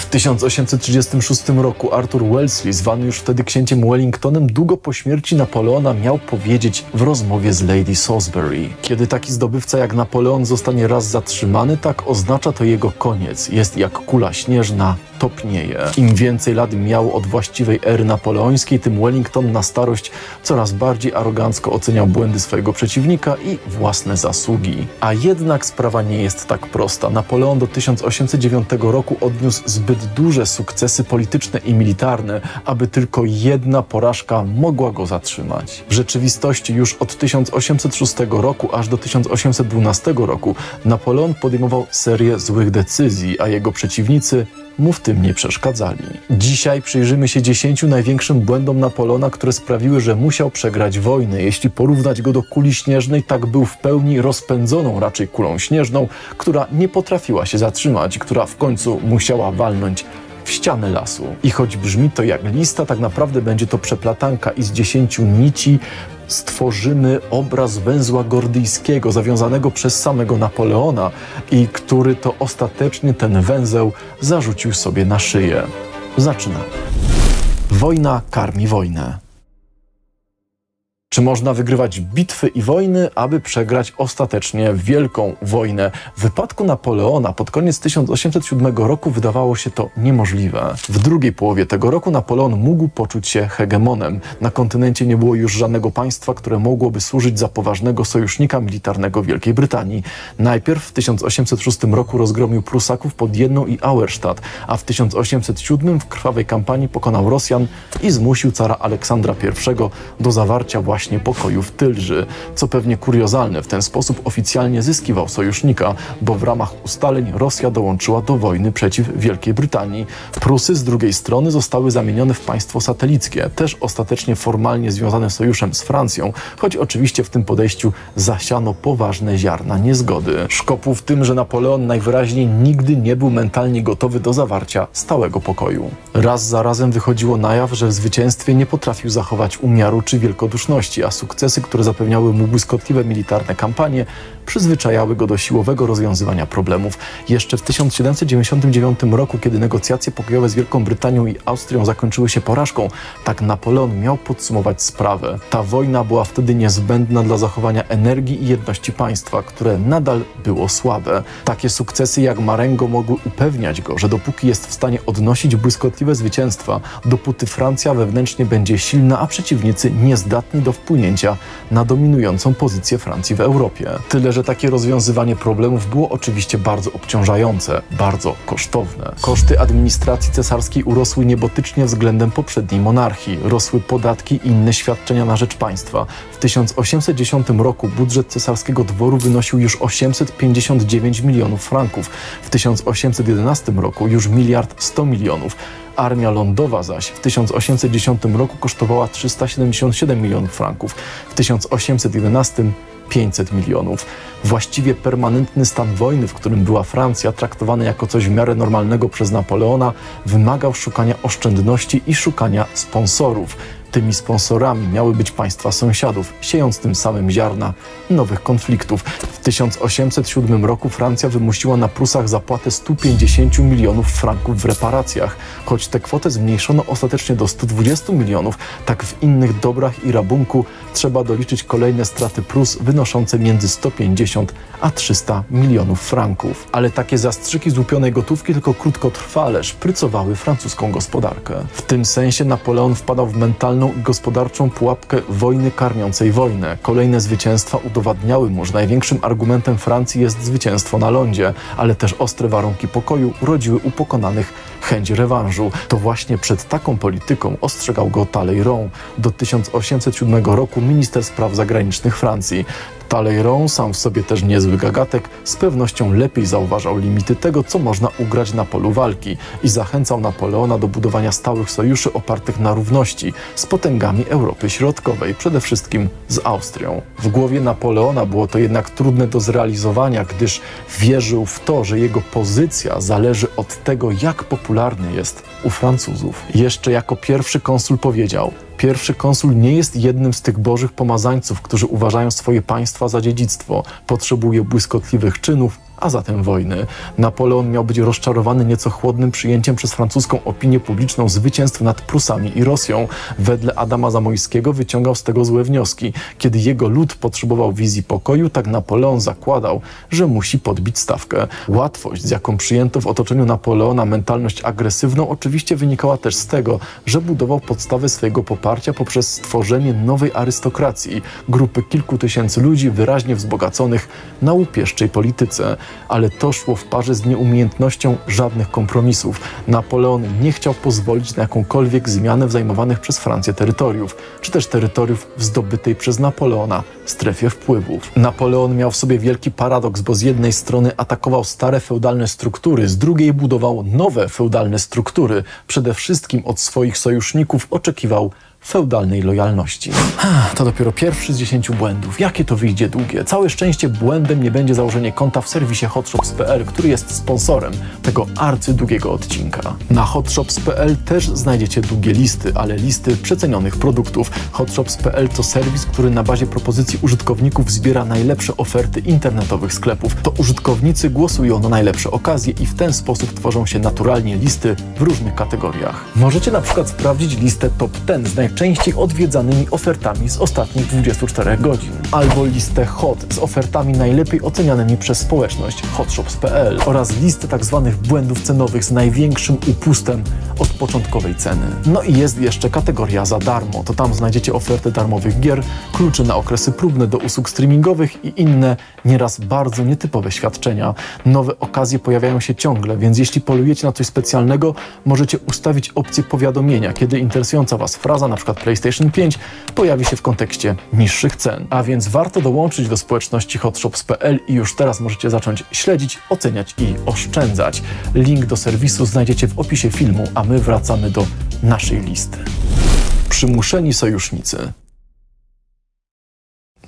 W 1836 roku Arthur Wellesley, zwany już wtedy księciem Wellingtonem, długo po śmierci Napoleona miał powiedzieć w rozmowie z Lady Salisbury: kiedy taki zdobywca jak Napoleon zostanie raz zatrzymany, tak oznacza to jego koniec. Jest jak kula śnieżna, topnieje. Im więcej lat miał od właściwej ery napoleońskiej, tym Wellington na starość coraz bardziej arogancko oceniał błędy swojego przeciwnika i własne zasługi. A jednak sprawa nie jest tak prosta. Napoleon do 1809 roku odniósł zbyt duże sukcesy polityczne i militarne, aby tylko jedna porażka mogła go zatrzymać. W rzeczywistości już od 1806 roku aż do 1812 roku Napoleon podejmował serię złych decyzji, a jego przeciwnicy mu w tym nie przeszkadzali. Dzisiaj przyjrzymy się 10 największym błędom Napoleona, które sprawiły, że musiał przegrać wojnę. Jeśli porównać go do kuli śnieżnej, tak był w pełni rozpędzoną raczej kulą śnieżną, która nie potrafiła się zatrzymać, która w końcu musiała walnąć w ścianę lasu. I choć brzmi to jak lista, tak naprawdę będzie to przeplatanka i z 10 nici stworzymy obraz węzła gordyjskiego zawiązanego przez samego Napoleona i który to ostatecznie ten węzeł zarzucił sobie na szyję. Zaczynamy. Wojna karmi wojnę. Czy można wygrywać bitwy i wojny, aby przegrać ostatecznie wielką wojnę? W wypadku Napoleona pod koniec 1807 roku wydawało się to niemożliwe. W drugiej połowie tego roku Napoleon mógł poczuć się hegemonem. Na kontynencie nie było już żadnego państwa, które mogłoby służyć za poważnego sojusznika militarnego Wielkiej Brytanii. Najpierw w 1806 roku rozgromił Prusaków pod Jenną i Auerstadt, a w 1807 w krwawej kampanii pokonał Rosjan i zmusił cara Aleksandra I do zawarcia właśnie pokoju w Tylży, co pewnie kuriozalne, w ten sposób oficjalnie zyskiwał sojusznika, bo w ramach ustaleń Rosja dołączyła do wojny przeciw Wielkiej Brytanii. Prusy z drugiej strony zostały zamienione w państwo satelickie, też ostatecznie formalnie związane sojuszem z Francją, choć oczywiście w tym podejściu zasiano poważne ziarna niezgody. Szkopuł w tym, że Napoleon najwyraźniej nigdy nie był mentalnie gotowy do zawarcia stałego pokoju. Raz za razem wychodziło na jaw, że w zwycięstwie nie potrafił zachować umiaru czy wielkoduszności, a sukcesy, które zapewniały mu błyskotliwe militarne kampanie, przyzwyczajały go do siłowego rozwiązywania problemów. Jeszcze w 1799 roku, kiedy negocjacje pokojowe z Wielką Brytanią i Austrią zakończyły się porażką, tak Napoleon miał podsumować sprawę. Ta wojna była wtedy niezbędna dla zachowania energii i jedności państwa, które nadal było słabe. Takie sukcesy jak Marengo mogły upewniać go, że dopóki jest w stanie odnosić błyskotliwe zwycięstwa, dopóty Francja wewnętrznie będzie silna, a przeciwnicy niezdatni do wpłynięcia na dominującą pozycję Francji w Europie. Tyle, że takie rozwiązywanie problemów było oczywiście bardzo obciążające, bardzo kosztowne. Koszty administracji cesarskiej urosły niebotycznie względem poprzedniej monarchii. Rosły podatki i inne świadczenia na rzecz państwa. W 1810 roku budżet cesarskiego dworu wynosił już 859 milionów franków. W 1811 roku już 1 100 000 000 000. Armia lądowa zaś w 1810 roku kosztowała 377 milionów franków, w 1811 500 milionów. Właściwie permanentny stan wojny, w którym była Francja, traktowany jako coś w miarę normalnego przez Napoleona, wymagał szukania oszczędności i szukania sponsorów. Tymi sponsorami miały być państwa sąsiadów, siejąc tym samym ziarna nowych konfliktów. W 1807 roku Francja wymusiła na Prusach zapłatę 150 milionów franków w reparacjach. Choć tę kwotę zmniejszono ostatecznie do 120 milionów, tak w innych dobrach i rabunku trzeba doliczyć kolejne straty Prus wynoszące między 150 a 300 milionów franków. Ale takie zastrzyki złupionej gotówki tylko krótkotrwale szprycowały francuską gospodarkę. W tym sensie Napoleon wpadał w mentalność i gospodarczą pułapkę wojny karmiącej wojnę. Kolejne zwycięstwa udowadniały mu, że największym argumentem Francji jest zwycięstwo na lądzie, ale też ostre warunki pokoju rodziły u pokonanych chęć rewanżu. To właśnie przed taką polityką ostrzegał go Talleyrand, do 1807 roku minister spraw zagranicznych Francji. Talleyrand, sam w sobie też niezły gagatek, z pewnością lepiej zauważał limity tego, co można ugrać na polu walki i zachęcał Napoleona do budowania stałych sojuszy opartych na równości z potęgami Europy Środkowej, przede wszystkim z Austrią. W głowie Napoleona było to jednak trudne do zrealizowania, gdyż wierzył w to, że jego pozycja zależy od tego, jak popularny jest u Francuzów. Jeszcze jako pierwszy konsul powiedział: pierwszy konsul nie jest jednym z tych bożych pomazańców, którzy uważają swoje państwa za dziedzictwo. Potrzebuje błyskotliwych czynów a zatem wojny. Napoleon miał być rozczarowany nieco chłodnym przyjęciem przez francuską opinię publiczną zwycięstw nad Prusami i Rosją. Wedle Adama Zamojskiego wyciągał z tego złe wnioski. Kiedy jego lud potrzebował wizji pokoju, tak Napoleon zakładał, że musi podbić stawkę. Łatwość, z jaką przyjęto w otoczeniu Napoleona mentalność agresywną, oczywiście wynikała też z tego, że budował podstawę swojego poparcia poprzez stworzenie nowej arystokracji, grupy kilku tysięcy ludzi wyraźnie wzbogaconych na łupieszczej polityce. Ale to szło w parze z nieumiejętnością żadnych kompromisów. Napoleon nie chciał pozwolić na jakąkolwiek zmianę w zajmowanych przez Francję terytoriów, czy też terytoriów w zdobytej przez Napoleona strefie wpływów. Napoleon miał w sobie wielki paradoks, bo z jednej strony atakował stare feudalne struktury, z drugiej budował nowe feudalne struktury. Przede wszystkim od swoich sojuszników oczekiwał feudalnej lojalności. To dopiero pierwszy z 10 błędów. Jakie to wyjdzie długie? Całe szczęście błędem nie będzie założenie konta w serwisie hotshops.pl, który jest sponsorem tego arcydługiego odcinka. Na hotshops.pl też znajdziecie długie listy, ale listy przecenionych produktów. Hotshops.pl to serwis, który na bazie propozycji użytkowników zbiera najlepsze oferty internetowych sklepów. To użytkownicy głosują na najlepsze okazje i w ten sposób tworzą się naturalnie listy w różnych kategoriach. Możecie na przykład sprawdzić listę top 10 z najczęściej odwiedzanymi ofertami z ostatnich 24 godzin. Albo listę hot z ofertami najlepiej ocenianymi przez społeczność hotshops.pl oraz listę tzw. błędów cenowych z największym upustem od początkowej ceny. No i jest jeszcze kategoria za darmo. To tam znajdziecie oferty darmowych gier, kluczy na okresy próbne do usług streamingowych i inne, nieraz bardzo nietypowe świadczenia. Nowe okazje pojawiają się ciągle, więc jeśli polujecie na coś specjalnego, możecie ustawić opcję powiadomienia, kiedy interesująca Was fraza, na przykład PlayStation 5, pojawi się w kontekście niższych cen. A więc warto dołączyć do społeczności hotshops.pl i już teraz możecie zacząć śledzić, oceniać i oszczędzać. Link do serwisu znajdziecie w opisie filmu, a my wracamy do naszej listy. Przymuszeni sojusznicy.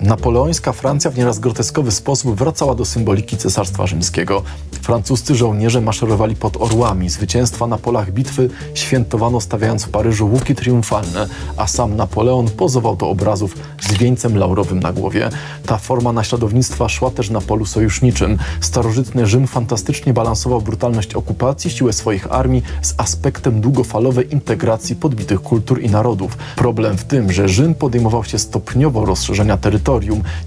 Napoleońska Francja w nieraz groteskowy sposób wracała do symboliki Cesarstwa Rzymskiego. Francuscy żołnierze maszerowali pod orłami, zwycięstwa na polach bitwy świętowano stawiając w Paryżu łuki triumfalne, a sam Napoleon pozował do obrazów z wieńcem laurowym na głowie. Ta forma naśladownictwa szła też na polu sojuszniczym. Starożytny Rzym fantastycznie balansował brutalność okupacji, siłę swoich armii z aspektem długofalowej integracji podbitych kultur i narodów. Problem w tym, że Rzym podejmował się stopniowo rozszerzenia terytorium,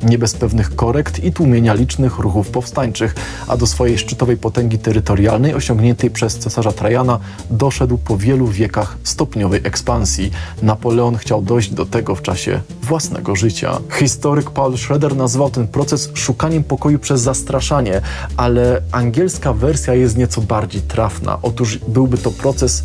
nie bez pewnych korekt i tłumienia licznych ruchów powstańczych, a do swojej szczytowej potęgi terytorialnej osiągniętej przez cesarza Trajana doszedł po wielu wiekach stopniowej ekspansji. Napoleon chciał dojść do tego w czasie własnego życia. Historyk Paul Schroeder nazwał ten proces szukaniem pokoju przez zastraszanie, ale angielska wersja jest nieco bardziej trafna. Otóż byłby to proces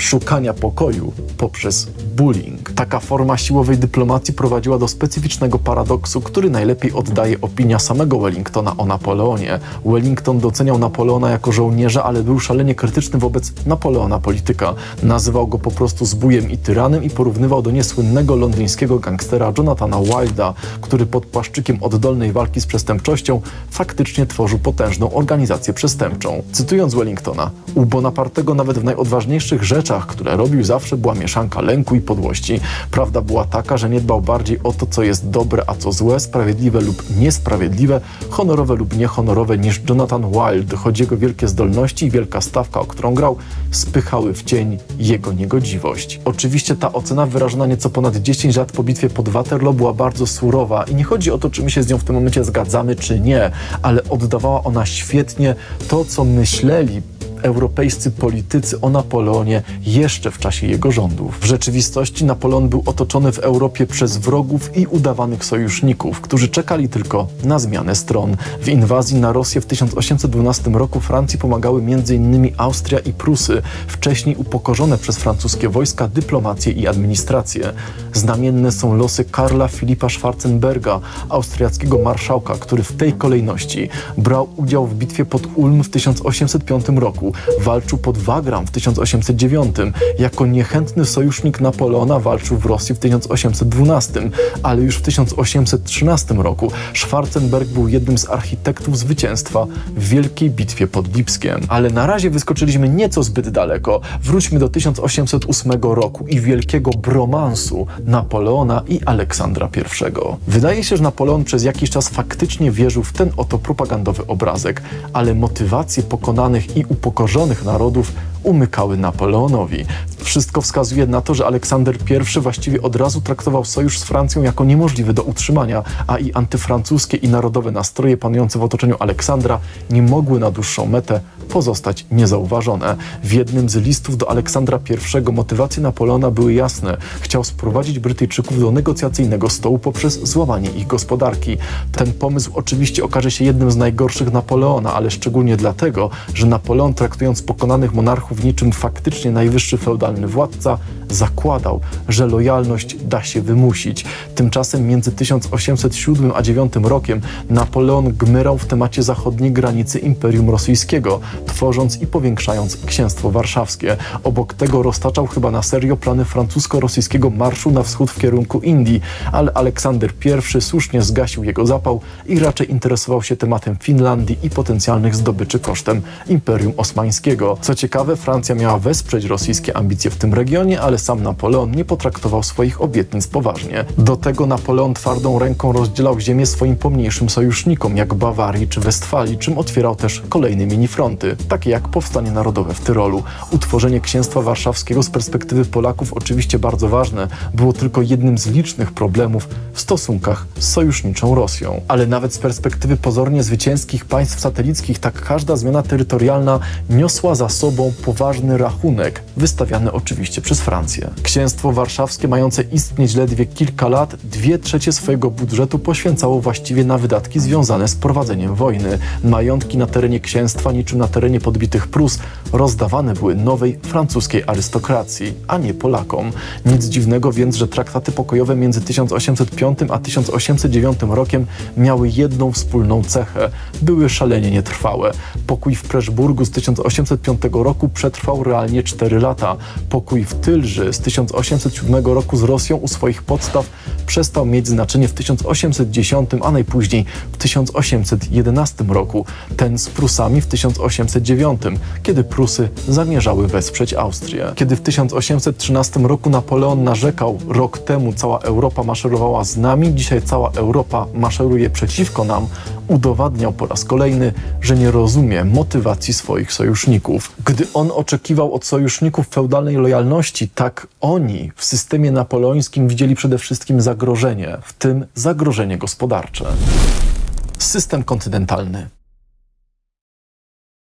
szukania pokoju poprzez bullying. Taka forma siłowej dyplomacji prowadziła do specyficznego paradoksu, który najlepiej oddaje opinia samego Wellingtona o Napoleonie. Wellington doceniał Napoleona jako żołnierza, ale był szalenie krytyczny wobec Napoleona polityka. Nazywał go po prostu zbójem i tyranem i porównywał do niesłynnego londyńskiego gangstera Jonathana Wilda, który pod płaszczykiem oddolnej walki z przestępczością faktycznie tworzył potężną organizację przestępczą. Cytując Wellingtona, u Bonapartego nawet w najodważniejszych rzeczach, które robił, zawsze była mieszanka lęku i podłości. Prawda była taka, że nie dbał bardziej o to, co jest dobre, a co złe, sprawiedliwe lub niesprawiedliwe, honorowe lub niehonorowe, niż Jonathan Wilde, choć jego wielkie zdolności i wielka stawka, o którą grał, spychały w cień jego niegodziwość. Oczywiście ta ocena wyrażona nieco ponad 10 lat po bitwie pod Waterloo była bardzo surowa i nie chodzi o to, czy my się z nią w tym momencie zgadzamy, czy nie, ale oddawała ona świetnie to, co myśleli europejscy politycy o Napoleonie jeszcze w czasie jego rządów. W rzeczywistości Napoleon był otoczony w Europie przez wrogów i udawanych sojuszników, którzy czekali tylko na zmianę stron. W inwazji na Rosję w 1812 roku Francji pomagały m.in. Austria i Prusy, wcześniej upokorzone przez francuskie wojska, dyplomację i administrację. Znamienne są losy Karla Filipa Schwarzenberga, austriackiego marszałka, który w tej kolejności brał udział w bitwie pod Ulm w 1805 roku. Sztabu. Walczył pod Wagram w 1809. Jako niechętny sojusznik Napoleona walczył w Rosji w 1812, ale już w 1813 roku Schwarzenberg był jednym z architektów zwycięstwa w Wielkiej Bitwie pod Lipskiem. Ale na razie wyskoczyliśmy nieco zbyt daleko. Wróćmy do 1808 roku i wielkiego bromansu Napoleona i Aleksandra I. Wydaje się, że Napoleon przez jakiś czas faktycznie wierzył w ten oto propagandowy obrazek, ale motywacje pokonanych i upokorzonych narodów umykały Napoleonowi. Wszystko wskazuje na to, że Aleksander I właściwie od razu traktował sojusz z Francją jako niemożliwy do utrzymania, a i antyfrancuskie i narodowe nastroje panujące w otoczeniu Aleksandra nie mogły na dłuższą metę pozostać niezauważone. W jednym z listów do Aleksandra I motywacje Napoleona były jasne. Chciał sprowadzić Brytyjczyków do negocjacyjnego stołu poprzez złamanie ich gospodarki. Ten pomysł oczywiście okaże się jednym z najgorszych Napoleona, ale szczególnie dlatego, że Napoleon, traktując pokonanych monarchów niczym faktycznie najwyższy feudalny władca, zakładał, że lojalność da się wymusić. Tymczasem między 1807 a 9 rokiem Napoleon gmyrał w temacie zachodniej granicy Imperium Rosyjskiego, tworząc i powiększając Księstwo Warszawskie. Obok tego roztaczał chyba na serio plany francusko-rosyjskiego marszu na wschód w kierunku Indii, ale Aleksander I słusznie zgasił jego zapał i raczej interesował się tematem Finlandii i potencjalnych zdobyczy kosztem Imperium Osmańskiego. Co ciekawe, Francja miała wesprzeć rosyjskie ambicje w tym regionie, ale sam Napoleon nie potraktował swoich obietnic poważnie. Do tego Napoleon twardą ręką rozdzielał ziemię swoim pomniejszym sojusznikom, jak Bawarii czy Westfalii, czym otwierał też kolejne minifronty, takie jak Powstanie Narodowe w Tyrolu. Utworzenie Księstwa Warszawskiego z perspektywy Polaków oczywiście bardzo ważne, było tylko jednym z licznych problemów w stosunkach z sojuszniczą Rosją. Ale nawet z perspektywy pozornie zwycięskich państw satelickich, tak każda zmiana terytorialna niosła za sobą poważny rachunek, wystawiany oczywiście przez Francję. Księstwo Warszawskie, mające istnieć ledwie kilka lat, 2/3 swojego budżetu poświęcało właściwie na wydatki związane z prowadzeniem wojny. Majątki na terenie księstwa, niczym na terenie podbitych Prus, rozdawane były nowej francuskiej arystokracji, a nie Polakom. Nic dziwnego więc, że traktaty pokojowe między 1805 a 1809 rokiem miały jedną wspólną cechę. Były szalenie nietrwałe. Pokój w Preszburgu z 1805 roku przetrwał realnie 4 lata. Pokój w Tylży z 1807 roku z Rosją u swoich podstaw przestał mieć znaczenie w 1810, a najpóźniej w 1811 roku. Ten z Prusami w 1809, kiedy Prusy zamierzały wesprzeć Austrię. Kiedy w 1813 roku Napoleon narzekał: rok temu cała Europa maszerowała z nami, dzisiaj cała Europa maszeruje przeciwko nam, udowadniał po raz kolejny, że nie rozumie motywacji swoich sojuszników. Gdy on oczekiwał od sojuszników feudalnej lojalności, tak oni w systemie napoleońskim widzieli przede wszystkim zagrożenie, w tym zagrożenie gospodarcze. System kontynentalny.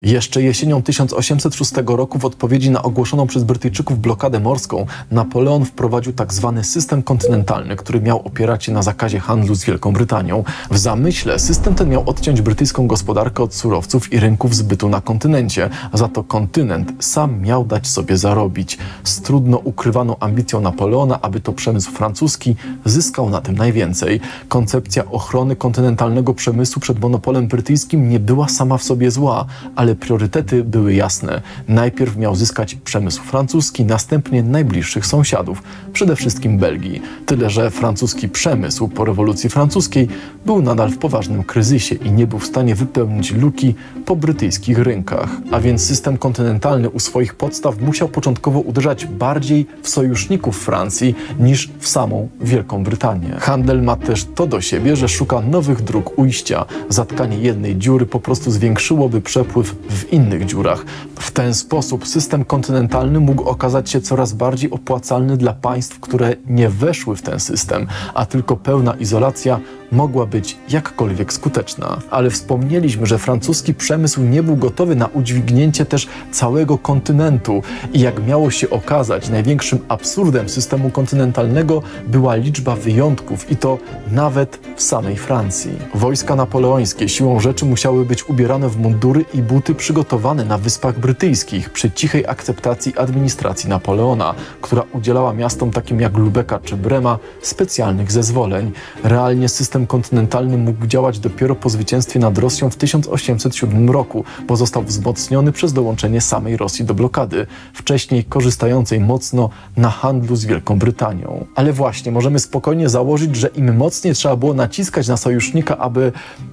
Jeszcze jesienią 1806 roku w odpowiedzi na ogłoszoną przez Brytyjczyków blokadę morską Napoleon wprowadził tzw. system kontynentalny, który miał opierać się na zakazie handlu z Wielką Brytanią. W zamyśle system ten miał odciąć brytyjską gospodarkę od surowców i rynków zbytu na kontynencie, a za to kontynent sam miał dać sobie zarobić. Z trudno ukrywaną ambicją Napoleona, aby to przemysł francuski zyskał na tym najwięcej. Koncepcja ochrony kontynentalnego przemysłu przed monopolem brytyjskim nie była sama w sobie zła, ale priorytety były jasne. Najpierw miał zyskać przemysł francuski, następnie najbliższych sąsiadów, przede wszystkim Belgii. Tyle że francuski przemysł po rewolucji francuskiej był nadal w poważnym kryzysie i nie był w stanie wypełnić luki po brytyjskich rynkach. A więc system kontynentalny u swoich podstaw musiał początkowo uderzać bardziej w sojuszników Francji niż w samą Wielką Brytanię. Handel ma też to do siebie, że szuka nowych dróg ujścia. Zatkanie jednej dziury po prostu zwiększyłoby przepływ w innych dziurach. W ten sposób system kontynentalny mógł okazać się coraz bardziej opłacalny dla państw, które nie weszły w ten system, a tylko pełna izolacja mogła być jakkolwiek skuteczna. Ale wspomnieliśmy, że francuski przemysł nie był gotowy na udźwignięcie też całego kontynentu i jak miało się okazać, największym absurdem systemu kontynentalnego była liczba wyjątków i to nawet w samej Francji. Wojska napoleońskie siłą rzeczy musiały być ubierane w mundury i buty przygotowane na Wyspach Brytyjskich przy cichej akceptacji administracji Napoleona, która udzielała miastom takim jak Lubeka czy Brema specjalnych zezwoleń. Realnie system Związkiem Kontynentalnym mógł działać dopiero po zwycięstwie nad Rosją w 1807 roku, bo został wzmocniony przez dołączenie samej Rosji do blokady, wcześniej korzystającej mocno na handlu z Wielką Brytanią. Ale właśnie, możemy spokojnie założyć, że im mocniej trzeba było naciskać na sojusznika, aby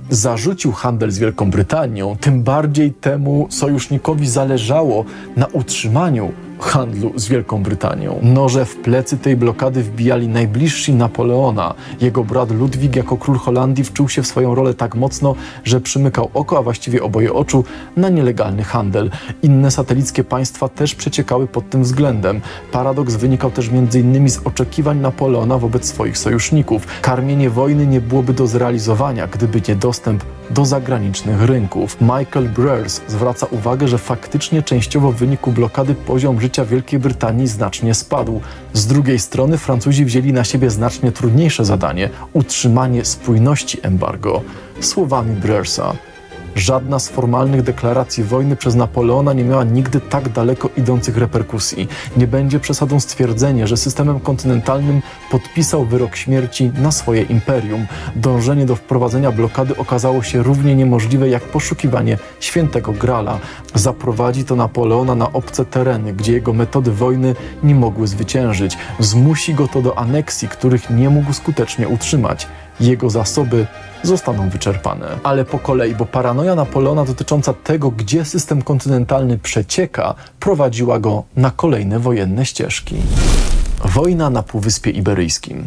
zarzucił handel z Wielką Brytanią, tym bardziej temu sojusznikowi zależało na utrzymaniu handlu z Wielką Brytanią. Noże w plecy tej blokady wbijali najbliżsi Napoleona. Jego brat Ludwik jako król Holandii wczuł się w swoją rolę tak mocno, że przymykał oko, a właściwie oboje oczu, na nielegalny handel. Inne satelickie państwa też przeciekały pod tym względem. Paradoks wynikał też m.in. z oczekiwań Napoleona wobec swoich sojuszników. Karmienie wojny nie byłoby do zrealizowania, gdyby nie dostęp do zagranicznych rynków. Michael Broers zwraca uwagę, że faktycznie częściowo w wyniku blokady poziom życia Wielkiej Brytanii znacznie spadł. Z drugiej strony Francuzi wzięli na siebie znacznie trudniejsze zadanie – utrzymanie spójności embargo. Słowami Broersa: żadna z formalnych deklaracji wojny przez Napoleona nie miała nigdy tak daleko idących reperkusji. Nie będzie przesadą stwierdzenie, że systemem kontynentalnym podpisał wyrok śmierci na swoje imperium. Dążenie do wprowadzenia blokady okazało się równie niemożliwe jak poszukiwanie świętego Grala. Zaprowadzi to Napoleona na obce tereny, gdzie jego metody wojny nie mogły zwyciężyć. Zmusi go to do aneksji, których nie mógł skutecznie utrzymać. Jego zasoby zostaną wyczerpane. Ale po kolei, bo paranoja Napoleona dotycząca tego, gdzie system kontynentalny przecieka, prowadziła go na kolejne wojenne ścieżki. Wojna na Półwyspie Iberyjskim.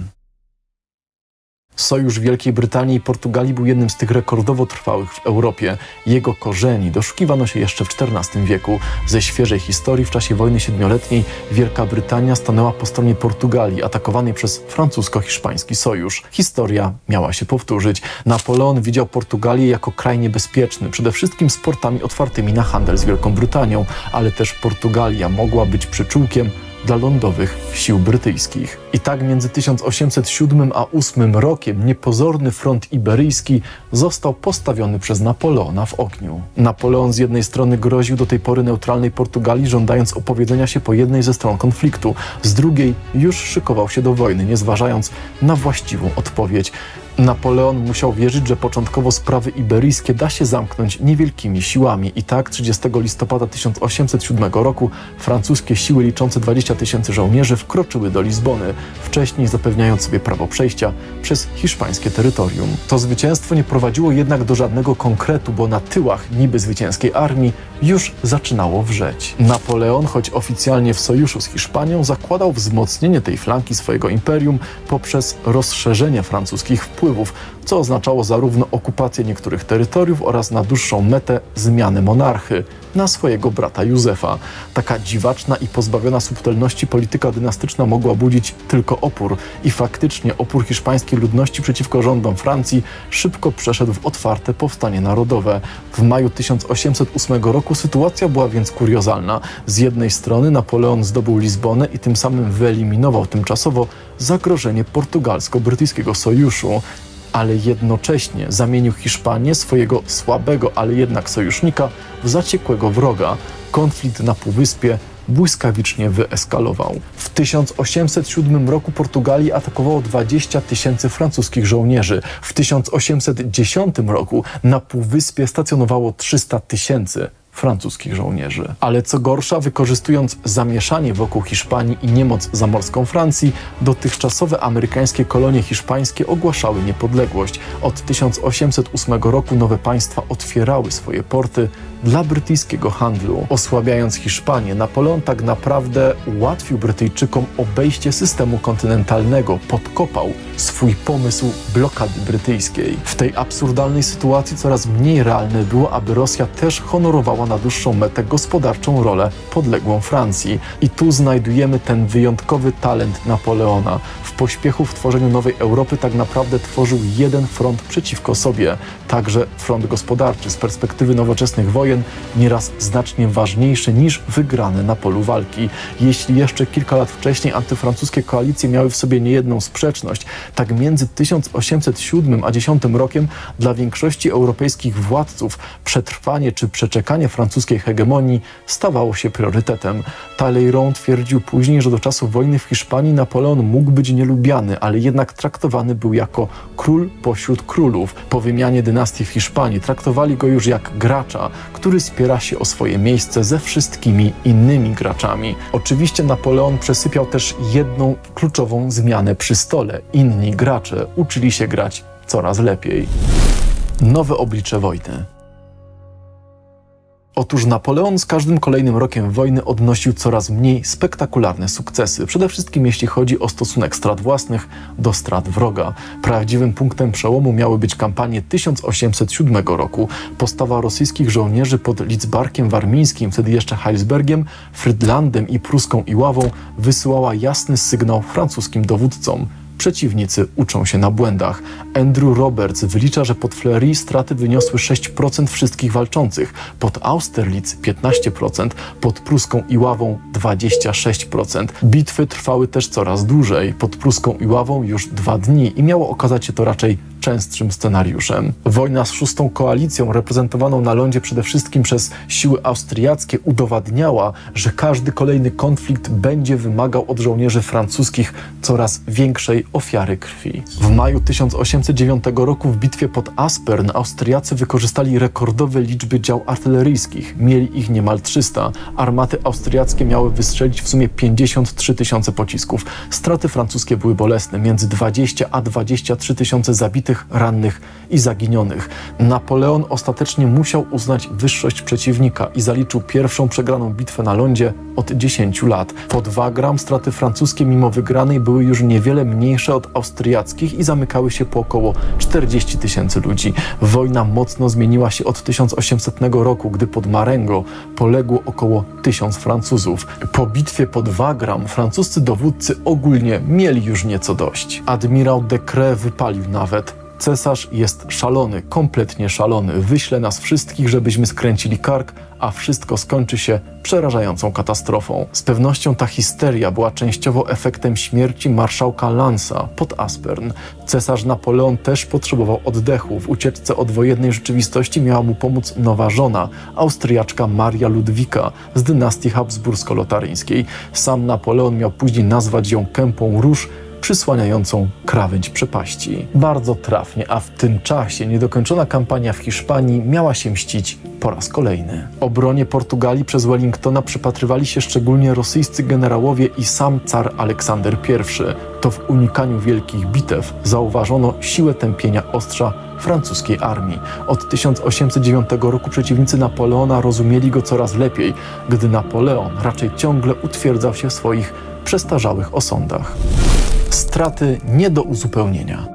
Sojusz Wielkiej Brytanii i Portugalii był jednym z tych rekordowo trwałych w Europie. Jego korzeni doszukiwano się jeszcze w XIV wieku. Ze świeżej historii w czasie wojny siedmioletniej Wielka Brytania stanęła po stronie Portugalii, atakowanej przez francusko-hiszpański sojusz. Historia miała się powtórzyć. Napoleon widział Portugalię jako kraj niebezpieczny, przede wszystkim z portami otwartymi na handel z Wielką Brytanią, ale też Portugalia mogła być przyczółkiem dla lądowych sił brytyjskich. I tak między 1807 a 1808 rokiem niepozorny front iberyjski został postawiony przez Napoleona w ogniu. Napoleon z jednej strony groził do tej pory neutralnej Portugalii, żądając opowiedzenia się po jednej ze stron konfliktu, z drugiej już szykował się do wojny, nie zważając na właściwą odpowiedź. Napoleon musiał wierzyć, że początkowo sprawy iberyjskie da się zamknąć niewielkimi siłami. I tak 30 listopada 1807 roku francuskie siły liczące 20 000 żołnierzy wkroczyły do Lizbony, wcześniej zapewniając sobie prawo przejścia przez hiszpańskie terytorium. To zwycięstwo nie prowadziło jednak do żadnego konkretu, bo na tyłach niby zwycięskiej armii już zaczynało wrzeć. Napoleon, choć oficjalnie w sojuszu z Hiszpanią, zakładał wzmocnienie tej flanki swojego imperium poprzez rozszerzenie francuskich wpływów, co oznaczało zarówno okupację niektórych terytoriów oraz na dłuższą metę zmianę monarchy na swojego brata Józefa. Taka dziwaczna i pozbawiona subtelności polityka dynastyczna mogła budzić tylko opór i faktycznie opór hiszpańskiej ludności przeciwko rządom Francji szybko przeszedł w otwarte powstanie narodowe. W maju 1808 roku sytuacja była więc kuriozalna. Z jednej strony Napoleon zdobył Lizbonę i tym samym wyeliminował tymczasowo zagrożenie portugalsko-brytyjskiego sojuszu, ale jednocześnie zamienił Hiszpanię, swojego słabego, ale jednak sojusznika, w zaciekłego wroga. Konflikt na Półwyspie błyskawicznie wyeskalował. W 1807 roku Portugalii atakowało 20 000 francuskich żołnierzy. W 1810 roku na Półwyspie stacjonowało 300 000 francuskich żołnierzy. Ale co gorsza, wykorzystując zamieszanie wokół Hiszpanii i niemoc zamorską Francji, dotychczasowe amerykańskie kolonie hiszpańskie ogłaszały niepodległość. Od 1808 roku nowe państwa otwierały swoje porty dla brytyjskiego handlu. Osłabiając Hiszpanię, Napoleon tak naprawdę ułatwił Brytyjczykom obejście systemu kontynentalnego, podkopał swój pomysł blokady brytyjskiej. W tej absurdalnej sytuacji coraz mniej realne było, aby Rosja też honorowała na dłuższą metę gospodarczą rolę podległą Francji. I tu znajdujemy ten wyjątkowy talent Napoleona. W pośpiechu w tworzeniu nowej Europy tak naprawdę tworzył jeden front przeciwko sobie, także front gospodarczy. Z perspektywy nowoczesnych wojen wojen, nieraz znacznie ważniejszy niż wygrany na polu walki. Jeśli jeszcze kilka lat wcześniej antyfrancuskie koalicje miały w sobie niejedną sprzeczność, tak między 1807 a 10 rokiem dla większości europejskich władców przetrwanie czy przeczekanie francuskiej hegemonii stawało się priorytetem. Talleyrand twierdził później, że do czasu wojny w Hiszpanii Napoleon mógł być nielubiany, ale jednak traktowany był jako król pośród królów. Po wymianie dynastii w Hiszpanii traktowali go już jak gracza, który spiera się o swoje miejsce ze wszystkimi innymi graczami. Oczywiście Napoleon przesypiał też jedną kluczową zmianę przy stole. Inni gracze uczyli się grać coraz lepiej. Nowe oblicze wojny. Otóż Napoleon z każdym kolejnym rokiem wojny odnosił coraz mniej spektakularne sukcesy, przede wszystkim jeśli chodzi o stosunek strat własnych do strat wroga. Prawdziwym punktem przełomu miały być kampanie 1807 roku. Postawa rosyjskich żołnierzy pod Lidzbarkiem Warmińskim, wtedy jeszcze Heilsbergiem, Frydlandem i Pruską Iławą wysyłała jasny sygnał francuskim dowódcom. Przeciwnicy uczą się na błędach. Andrew Roberts wylicza, że pod Fleury straty wyniosły 6% wszystkich walczących, pod Austerlitz 15%, pod Pruską Iławą 26%. Bitwy trwały też coraz dłużej, pod Pruską Iławą już 2 dni i miało okazać się to raczej częstszym scenariuszem. Wojna z szóstą koalicją, reprezentowaną na lądzie przede wszystkim przez siły austriackie, udowadniała, że każdy kolejny konflikt będzie wymagał od żołnierzy francuskich coraz większej ofiary krwi. W maju 1809 roku w bitwie pod Aspern Austriacy wykorzystali rekordowe liczby dział artyleryjskich. Mieli ich niemal 300. Armaty austriackie miały wystrzelić w sumie 53 000 pocisków. Straty francuskie były bolesne, między 20 a 23 tysiące zabitych, rannych i zaginionych. Napoleon ostatecznie musiał uznać wyższość przeciwnika i zaliczył pierwszą przegraną bitwę na lądzie od 10 lat. Po 2 gramy straty francuskie mimo wygranej były już niewiele mniejsze od austriackich i zamykały się po około 40 000 ludzi. Wojna mocno zmieniła się od 1800 roku, gdy pod Marengo poległo około 1000 Francuzów. Po bitwie po 2 gramy francuscy dowódcy ogólnie mieli już nieco dość. Admirał Decreux wypalił nawet: cesarz jest szalony, kompletnie szalony. Wyśle nas wszystkich, żebyśmy skręcili kark, a wszystko skończy się przerażającą katastrofą. Z pewnością ta histeria była częściowo efektem śmierci marszałka Lannesa pod Aspern. Cesarz Napoleon też potrzebował oddechu. W ucieczce od wojennej rzeczywistości miała mu pomóc nowa żona, Austriaczka Maria Ludwika z dynastii habsbursko-lotaryńskiej. Sam Napoleon miał później nazwać ją kępą róż, przysłaniającą krawędź przepaści. Bardzo trafnie, a w tym czasie niedokończona kampania w Hiszpanii miała się mścić po raz kolejny. Obronie Portugalii przez Wellingtona przypatrywali się szczególnie rosyjscy generałowie i sam car Aleksander I. To w unikaniu wielkich bitew zauważono siłę tępienia ostrza francuskiej armii. Od 1809 roku przeciwnicy Napoleona rozumieli go coraz lepiej, gdy Napoleon raczej ciągle utwierdzał się w swoich przestarzałych osądach. Straty nie do uzupełnienia.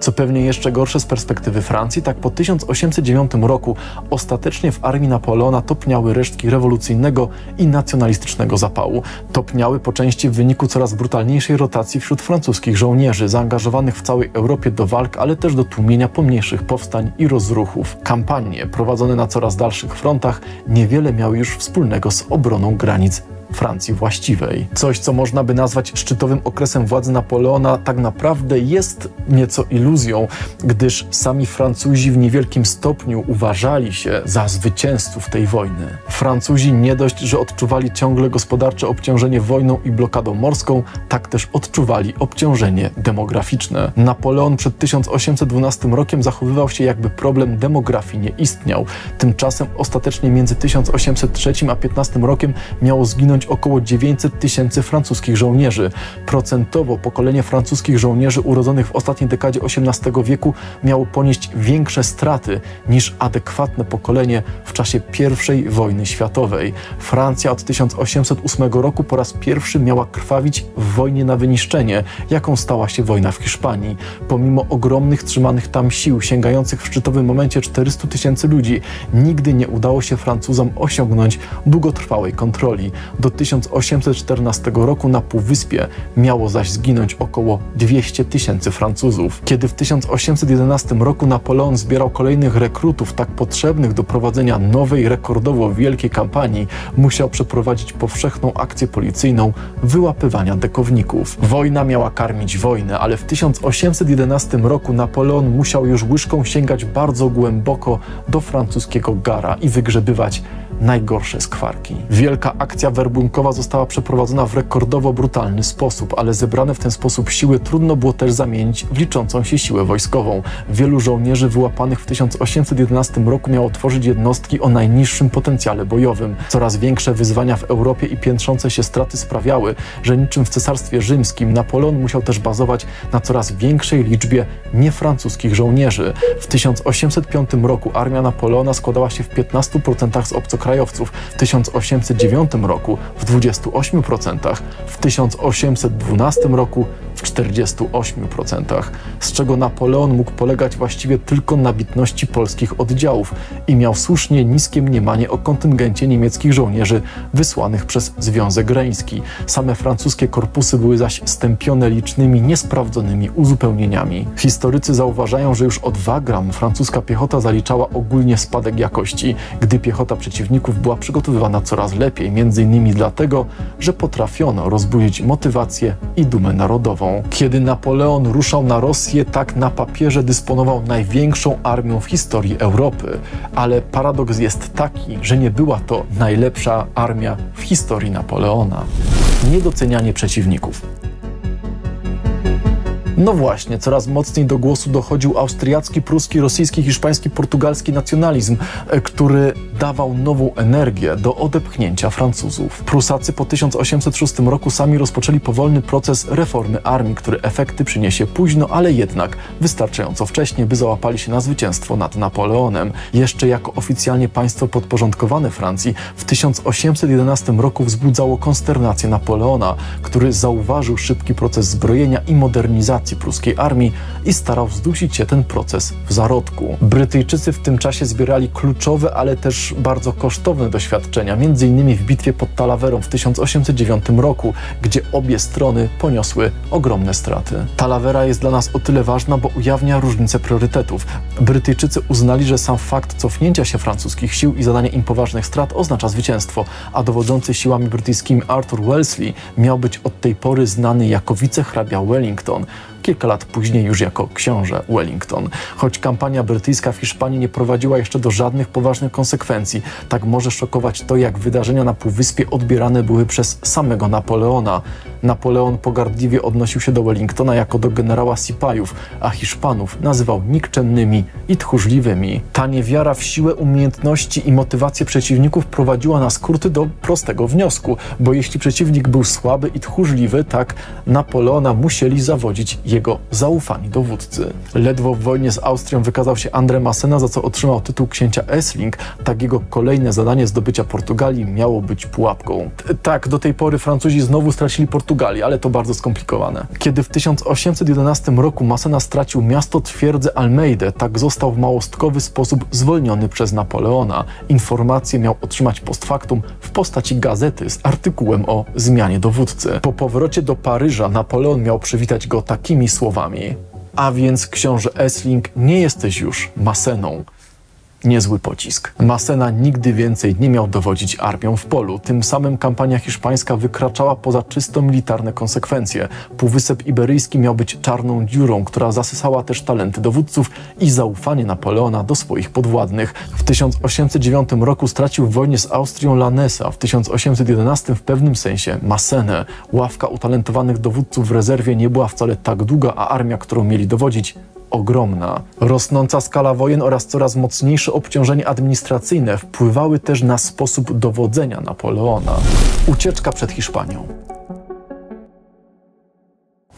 Co pewnie jeszcze gorsze z perspektywy Francji, tak po 1809 roku ostatecznie w armii Napoleona topniały resztki rewolucyjnego i nacjonalistycznego zapału. Topniały po części w wyniku coraz brutalniejszej rotacji wśród francuskich żołnierzy, zaangażowanych w całej Europie do walk, ale też do tłumienia pomniejszych powstań i rozruchów. Kampanie prowadzone na coraz dalszych frontach niewiele miały już wspólnego z obroną granic Francji właściwej. Coś, co można by nazwać szczytowym okresem władzy Napoleona, tak naprawdę jest nieco iluzją, gdyż sami Francuzi w niewielkim stopniu uważali się za zwycięzców tej wojny. Francuzi nie dość, że odczuwali ciągle gospodarcze obciążenie wojną i blokadą morską, tak też odczuwali obciążenie demograficzne. Napoleon przed 1812 rokiem zachowywał się, jakby problem demografii nie istniał. Tymczasem ostatecznie między 1803 a 1815 rokiem miało zginąć około 900 000 francuskich żołnierzy. Procentowo pokolenie francuskich żołnierzy urodzonych w ostatniej dekadzie XVIII wieku miało ponieść większe straty niż adekwatne pokolenie w czasie I wojny światowej. Francja od 1808 roku po raz pierwszy miała krwawić w wojnie na wyniszczenie, jaką stała się wojna w Hiszpanii. Pomimo ogromnych trzymanych tam sił, sięgających w szczytowym momencie 400 000 ludzi, nigdy nie udało się Francuzom osiągnąć długotrwałej kontroli. Do 1814 roku na Półwyspie, miało zaś zginąć około 200 tysięcy Francuzów. Kiedy w 1811 roku Napoleon zbierał kolejnych rekrutów tak potrzebnych do prowadzenia nowej, rekordowo wielkiej kampanii, musiał przeprowadzić powszechną akcję policyjną wyłapywania dekowników. Wojna miała karmić wojnę, ale w 1811 roku Napoleon musiał już łyżką sięgać bardzo głęboko do francuskiego gara i wygrzebywać najgorsze skwarki. Wielka akcja werbunkowa została przeprowadzona w rekordowo brutalny sposób, ale zebrane w ten sposób siły trudno było też zamienić w liczącą się siłę wojskową. Wielu żołnierzy wyłapanych w 1811 roku miało tworzyć jednostki o najniższym potencjale bojowym. Coraz większe wyzwania w Europie i piętrzące się straty sprawiały, że niczym w Cesarstwie Rzymskim Napoleon musiał też bazować na coraz większej liczbie niefrancuskich żołnierzy. W 1805 roku armia Napoleona składała się w 15% z obcokrajowców, w 1809 roku w 28%, w 1812 roku w 48%, z czego Napoleon mógł polegać właściwie tylko na bitności polskich oddziałów i miał słusznie niskie mniemanie o kontyngencie niemieckich żołnierzy wysłanych przez Związek Reński. Same francuskie korpusy były zaś stępione licznymi, niesprawdzonymi uzupełnieniami. Historycy zauważają, że już o 2 gramy francuska piechota zaliczała ogólnie spadek jakości, gdy piechota przeciwników była przygotowywana coraz lepiej, m.in. dlatego, że potrafiono rozbudzić motywację i dumę narodową. Kiedy Napoleon ruszał na Rosję, tak na papierze dysponował największą armią w historii Europy. Ale paradoks jest taki, że nie była to najlepsza armia w historii Napoleona. Niedocenianie przeciwników. No właśnie, coraz mocniej do głosu dochodził austriacki, pruski, rosyjski, hiszpański, portugalski nacjonalizm, który dawał nową energię do odepchnięcia Francuzów. Prusacy po 1806 roku sami rozpoczęli powolny proces reformy armii, który efekty przyniesie późno, ale jednak wystarczająco wcześnie, by załapali się na zwycięstwo nad Napoleonem. Jeszcze jako oficjalnie państwo podporządkowane Francji w 1811 roku wzbudzało konsternację Napoleona, który zauważył szybki proces zbrojenia i modernizacji pruskiej armii i starał zdusić się ten proces w zarodku. Brytyjczycy w tym czasie zbierali kluczowe, ale też bardzo kosztowne doświadczenia, m.in. w bitwie pod Tallaverą w 1809 roku, gdzie obie strony poniosły ogromne straty. Tallavera jest dla nas o tyle ważna, bo ujawnia różnice priorytetów. Brytyjczycy uznali, że sam fakt cofnięcia się francuskich sił i zadanie im poważnych strat oznacza zwycięstwo, a dowodzący siłami brytyjskimi Arthur Wellesley miał być od tej pory znany jako wicehrabia Wellington, kilka lat później już jako książę Wellington. Choć kampania brytyjska w Hiszpanii nie prowadziła jeszcze do żadnych poważnych konsekwencji, tak może szokować to, jak wydarzenia na Półwyspie odbierane były przez samego Napoleona. Napoleon pogardliwie odnosił się do Wellingtona jako do generała Sipajów, a Hiszpanów nazywał nikczemnymi i tchórzliwymi. Ta niewiara w siłę, umiejętności i motywację przeciwników prowadziła na skróty do prostego wniosku, bo jeśli przeciwnik był słaby i tchórzliwy, tak Napoleona musieli zawodzić jego zaufani dowódcy. Ledwo w wojnie z Austrią wykazał się André Massena, za co otrzymał tytuł księcia Essling, tak jego kolejne zadanie zdobycia Portugalii miało być pułapką. Tak, do tej pory Francuzi znowu stracili Portugalię, ale to bardzo skomplikowane. Kiedy w 1811 roku Massena stracił miasto twierdzę Almeidę, tak został w małostkowy sposób zwolniony przez Napoleona. Informację miał otrzymać post factum w postaci gazety z artykułem o zmianie dowódcy. Po powrocie do Paryża Napoleon miał przywitać go takimi słowami: a więc książę Essling, nie jesteś już Masseną. Niezły pocisk. Massena nigdy więcej nie miał dowodzić armią w polu. Tym samym kampania hiszpańska wykraczała poza czysto militarne konsekwencje. Półwysep Iberyjski miał być czarną dziurą, która zasysała też talenty dowódców i zaufanie Napoleona do swoich podwładnych. W 1809 roku stracił w wojnie z Austrią Lannesa, w 1811 w pewnym sensie Massenę. Ławka utalentowanych dowódców w rezerwie nie była wcale tak długa, a armia, którą mieli dowodzić, ogromna. Rosnąca skala wojen oraz coraz mocniejsze obciążenie administracyjne wpływały też na sposób dowodzenia Napoleona. Ucieczka przed Hiszpanią.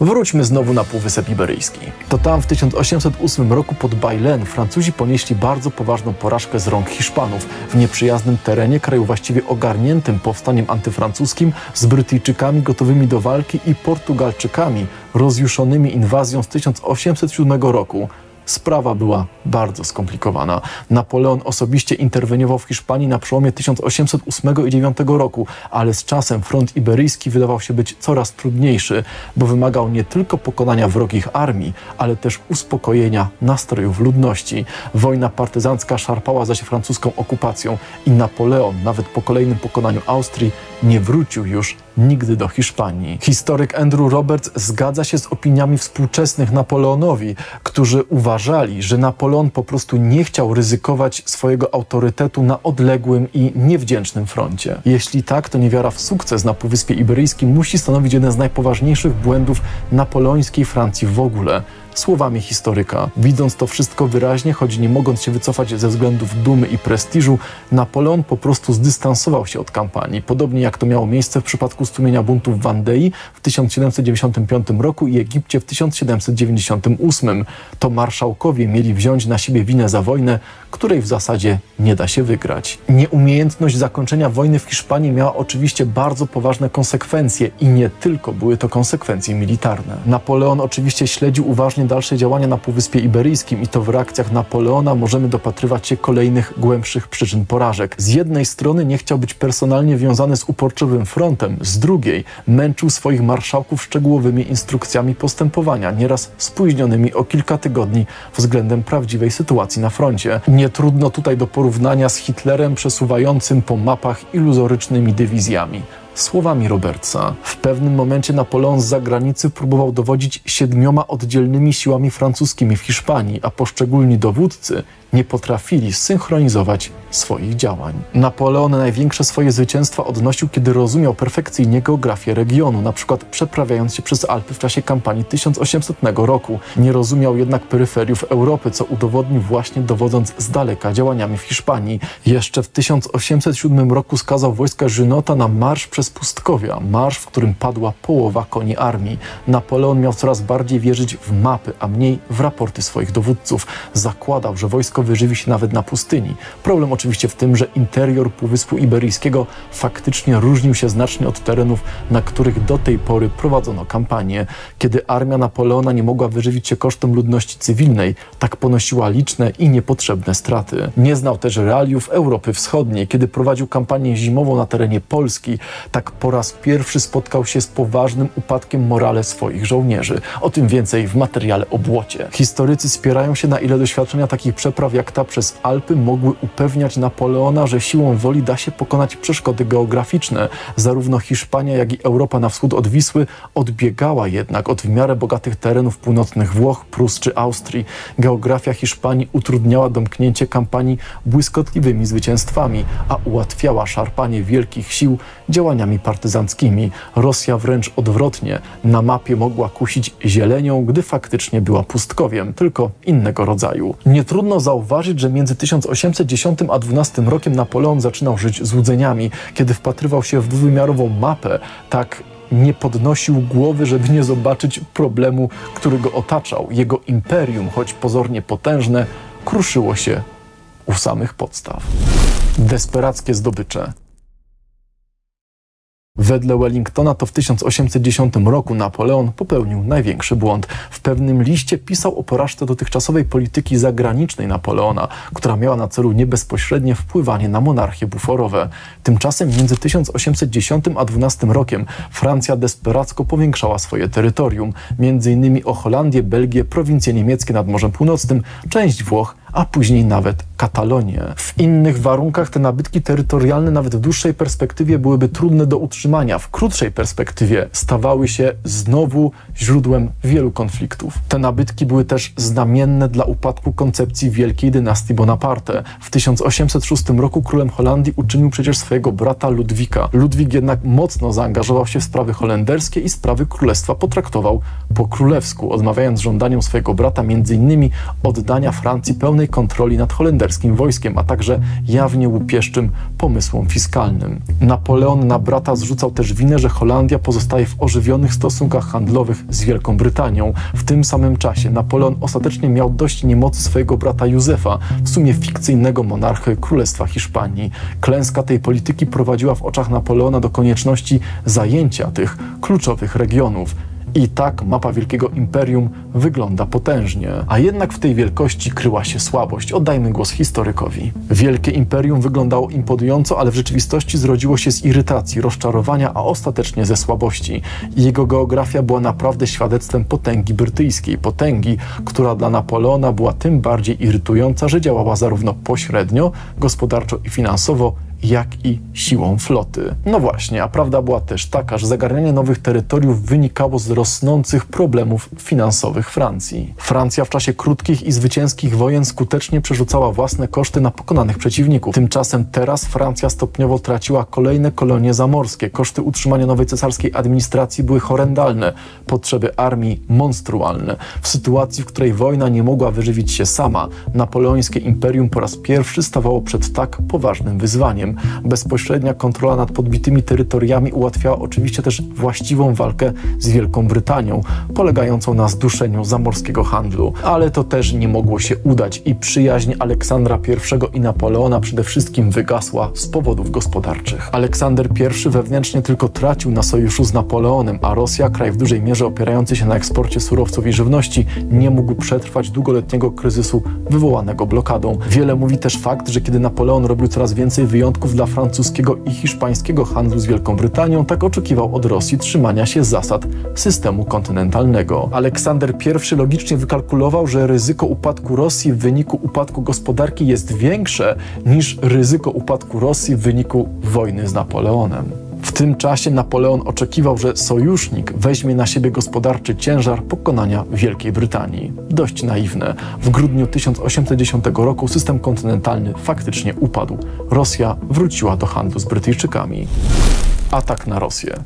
Wróćmy znowu na Półwysep Iberyjski. To tam w 1808 roku pod Bailen Francuzi ponieśli bardzo poważną porażkę z rąk Hiszpanów. W nieprzyjaznym terenie, kraju właściwie ogarniętym powstaniem antyfrancuskim, z Brytyjczykami gotowymi do walki i Portugalczykami rozjuszonymi inwazją z 1807 roku. sprawa była bardzo skomplikowana. Napoleon osobiście interweniował w Hiszpanii na przełomie 1808 i 1809 roku, ale z czasem front iberyjski wydawał się być coraz trudniejszy, bo wymagał nie tylko pokonania wrogich armii, ale też uspokojenia nastrojów ludności. Wojna partyzancka szarpała za się francuską okupacją i Napoleon nawet po kolejnym pokonaniu Austrii nie wrócił już nigdy do Hiszpanii. Historyk Andrew Roberts zgadza się z opiniami współczesnych Napoleonowi, którzy uważali, że Napoleon po prostu nie chciał ryzykować swojego autorytetu na odległym i niewdzięcznym froncie. Jeśli tak, to niewiara w sukces na Półwyspie Iberyjskim musi stanowić jeden z najpoważniejszych błędów napoleońskiej Francji w ogóle. Słowami historyka. Widząc to wszystko wyraźnie, choć nie mogąc się wycofać ze względów dumy i prestiżu, Napoleon po prostu zdystansował się od kampanii, podobnie jak to miało miejsce w przypadku stłumienia buntów w Andei w 1795 roku i Egipcie w 1798. To marszałkowie mieli wziąć na siebie winę za wojnę, której w zasadzie nie da się wygrać. Nieumiejętność zakończenia wojny w Hiszpanii miała oczywiście bardzo poważne konsekwencje i nie tylko były to konsekwencje militarne. Napoleon oczywiście śledził uważnie dalsze działania na Półwyspie Iberyjskim i to w reakcjach Napoleona możemy dopatrywać się kolejnych głębszych przyczyn porażek. Z jednej strony nie chciał być personalnie wiązany z uporczywym frontem, z drugiej męczył swoich marszałków szczegółowymi instrukcjami postępowania, nieraz spóźnionymi o kilka tygodni względem prawdziwej sytuacji na froncie. Nie trudno tutaj do porównania z Hitlerem przesuwającym po mapach iluzorycznymi dywizjami. Słowami Robertsa. W pewnym momencie Napoleon z zagranicy próbował dowodzić 7 oddzielnymi siłami francuskimi w Hiszpanii, a poszczególni dowódcy nie potrafili zsynchronizować swoich działań. Napoleon największe swoje zwycięstwa odnosił, kiedy rozumiał perfekcyjnie geografię regionu, na przykład przeprawiając się przez Alpy w czasie kampanii 1800 roku. Nie rozumiał jednak peryferiów Europy, co udowodnił właśnie dowodząc z daleka działaniami w Hiszpanii. Jeszcze w 1807 roku skazał wojska Junota na marsz przez pustkowia, marsz, w którym padła połowa koni armii. Napoleon miał coraz bardziej wierzyć w mapy, a mniej w raporty swoich dowódców. Zakładał, że wojsko wyżywi się nawet na pustyni. Problem oczywiście w tym, że interior Półwyspu Iberyjskiego faktycznie różnił się znacznie od terenów, na których do tej pory prowadzono kampanię. Kiedy armia Napoleona nie mogła wyżywić się kosztem ludności cywilnej, tak ponosiła liczne i niepotrzebne straty. Nie znał też realiów Europy Wschodniej. Kiedy prowadził kampanię zimową na terenie Polski, tak po raz pierwszy spotkał się z poważnym upadkiem morale swoich żołnierzy. O tym więcej w materiale o błocie. Historycy spierają się, na ile doświadczenia takich przepraw jak ta przez Alpy mogły upewniać Napoleona, że siłą woli da się pokonać przeszkody geograficzne. Zarówno Hiszpania, jak i Europa na wschód od Wisły odbiegała jednak od w miarę bogatych terenów północnych Włoch, Prus czy Austrii. Geografia Hiszpanii utrudniała domknięcie kampanii błyskotliwymi zwycięstwami, a ułatwiała szarpanie wielkich sił działaniami partyzanckimi. Rosja wręcz odwrotnie. Na mapie mogła kusić zielenią, gdy faktycznie była pustkowiem, tylko innego rodzaju. Nie trudno zauważyć, że między 1810 a 12 rokiem Napoleon zaczynał żyć złudzeniami. Kiedy wpatrywał się w dwuwymiarową mapę, tak nie podnosił głowy, żeby nie zobaczyć problemu, który go otaczał. Jego imperium, choć pozornie potężne, kruszyło się u samych podstaw. Desperackie zdobycze. Wedle Wellingtona to w 1810 roku Napoleon popełnił największy błąd. W pewnym liście pisał o porażce dotychczasowej polityki zagranicznej Napoleona, która miała na celu niebezpośrednie wpływanie na monarchie buforowe. Tymczasem między 1810 a 12 rokiem Francja desperacko powiększała swoje terytorium, m.in. o Holandię, Belgię, prowincje niemieckie nad Morzem Północnym, część Włoch, a później nawet Katalonię. W innych warunkach te nabytki terytorialne nawet w dłuższej perspektywie byłyby trudne do utrzymania. W krótszej perspektywie stawały się znowu źródłem wielu konfliktów. Te nabytki były też znamienne dla upadku koncepcji wielkiej dynastii Bonaparte. W 1806 roku królem Holandii uczynił przecież swojego brata Ludwika. Ludwik jednak mocno zaangażował się w sprawy holenderskie i sprawy królestwa potraktował po królewsku, odmawiając żądaniom swojego brata m.in. oddania Francji pełnej kontroli nad holenderskim wojskiem, a także jawnie łupieszczym pomysłom fiskalnym. Napoleon na brata zrzucał też winę, że Holandia pozostaje w ożywionych stosunkach handlowych z Wielką Brytanią. W tym samym czasie Napoleon ostatecznie miał dość niemocy swojego brata Józefa, w sumie fikcyjnego monarchy Królestwa Hiszpanii. Klęska tej polityki prowadziła w oczach Napoleona do konieczności zajęcia tych kluczowych regionów. I tak mapa Wielkiego Imperium wygląda potężnie. A jednak w tej wielkości kryła się słabość. Oddajmy głos historykowi. Wielkie Imperium wyglądało imponująco, ale w rzeczywistości zrodziło się z irytacji, rozczarowania, a ostatecznie ze słabości. Jego geografia była naprawdę świadectwem potęgi brytyjskiej. Potęgi, która dla Napoleona była tym bardziej irytująca, że działała zarówno pośrednio, gospodarczo i finansowo, jak i siłą floty. No właśnie, a prawda była też taka, że zagarnianie nowych terytoriów wynikało z rosnących problemów finansowych Francji. Francja w czasie krótkich i zwycięskich wojen skutecznie przerzucała własne koszty na pokonanych przeciwników. Tymczasem teraz Francja stopniowo traciła kolejne kolonie zamorskie. Koszty utrzymania nowej cesarskiej administracji były horrendalne, potrzeby armii monstrualne. W sytuacji, w której wojna nie mogła wyżywić się sama, napoleońskie imperium po raz pierwszy stawało przed tak poważnym wyzwaniem. Bezpośrednia kontrola nad podbitymi terytoriami ułatwiała oczywiście też właściwą walkę z Wielką Brytanią, polegającą na zduszeniu zamorskiego handlu. Ale to też nie mogło się udać i przyjaźń Aleksandra I i Napoleona przede wszystkim wygasła z powodów gospodarczych. Aleksander I wewnętrznie tylko tracił na sojuszu z Napoleonem, a Rosja, kraj w dużej mierze opierający się na eksporcie surowców i żywności, nie mógł przetrwać długoletniego kryzysu wywołanego blokadą. Wiele mówi też fakt, że kiedy Napoleon robił coraz więcej wyjątków dla francuskiego i hiszpańskiego handlu z Wielką Brytanią, tak oczekiwał od Rosji trzymania się zasad systemu kontynentalnego. Aleksander I logicznie wykalkulował, że ryzyko upadku Rosji w wyniku upadku gospodarki jest większe niż ryzyko upadku Rosji w wyniku wojny z Napoleonem. W tym czasie Napoleon oczekiwał, że sojusznik weźmie na siebie gospodarczy ciężar pokonania Wielkiej Brytanii. Dość naiwne. W grudniu 1810 roku system kontynentalny faktycznie upadł. Rosja wróciła do handlu z Brytyjczykami. Atak na Rosję.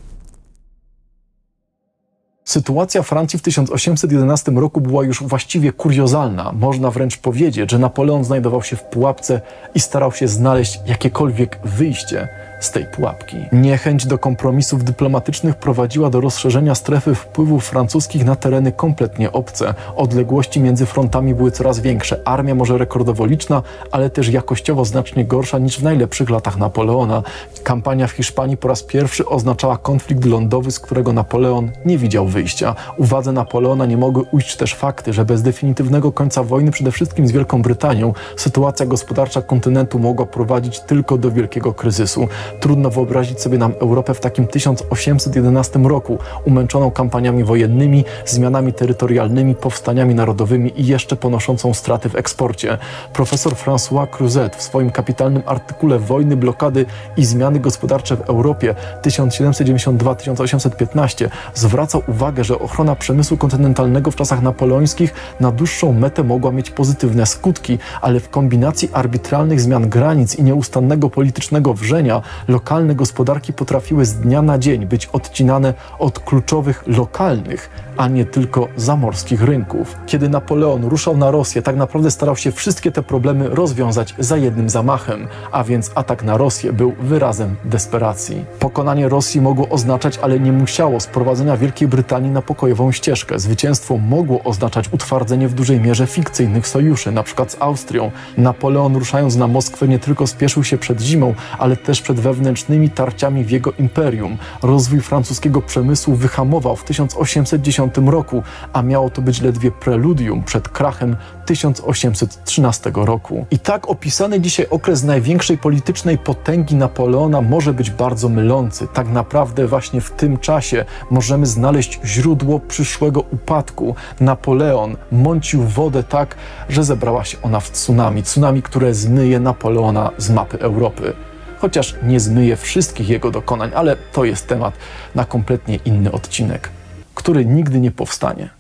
Sytuacja Francji w 1811 roku była już właściwie kuriozalna. Można wręcz powiedzieć, że Napoleon znajdował się w pułapce i starał się znaleźć jakiekolwiek wyjście z tej pułapki. Niechęć do kompromisów dyplomatycznych prowadziła do rozszerzenia strefy wpływów francuskich na tereny kompletnie obce. Odległości między frontami były coraz większe. Armia może rekordowo liczna, ale też jakościowo znacznie gorsza niż w najlepszych latach Napoleona. Kampania w Hiszpanii po raz pierwszy oznaczała konflikt lądowy, z którego Napoleon nie widział wyjścia. Uwadze Napoleona nie mogły ujść też fakty, że bez definitywnego końca wojny, przede wszystkim z Wielką Brytanią, sytuacja gospodarcza kontynentu mogła prowadzić tylko do wielkiego kryzysu. Trudno wyobrazić sobie nam Europę w takim 1811 roku, umęczoną kampaniami wojennymi, zmianami terytorialnymi, powstaniami narodowymi i jeszcze ponoszącą straty w eksporcie. Profesor François Crouzet w swoim kapitalnym artykule Wojny, blokady i zmiany gospodarcze w Europie 1792-1815 zwracał uwagę, że ochrona przemysłu kontynentalnego w czasach napoleońskich na dłuższą metę mogła mieć pozytywne skutki, ale w kombinacji arbitralnych zmian granic i nieustannego politycznego wrzenia lokalne gospodarki potrafiły z dnia na dzień być odcinane od kluczowych lokalnych, a nie tylko zamorskich rynków. Kiedy Napoleon ruszał na Rosję, tak naprawdę starał się wszystkie te problemy rozwiązać za jednym zamachem, a więc atak na Rosję był wyrazem desperacji. Pokonanie Rosji mogło oznaczać, ale nie musiało, sprowadzenia Wielkiej Brytanii na pokojową ścieżkę. Zwycięstwo mogło oznaczać utwardzenie w dużej mierze fikcyjnych sojuszy, np. z Austrią. Napoleon, ruszając na Moskwę, nie tylko spieszył się przed zimą, ale też przed wewnętrznymi tarciami w jego imperium. Rozwój francuskiego przemysłu wyhamował w 1810 roku, a miało to być ledwie preludium przed krachem 1813 roku. I tak opisany dzisiaj okres największej politycznej potęgi Napoleona może być bardzo mylący. Tak naprawdę właśnie w tym czasie możemy znaleźć źródło przyszłego upadku. Napoleon mącił wodę tak, że zebrała się ona w tsunami. Tsunami, które zmyje Napoleona z mapy Europy. Chociaż nie zmyje wszystkich jego dokonań, ale to jest temat na kompletnie inny odcinek, który nigdy nie powstanie.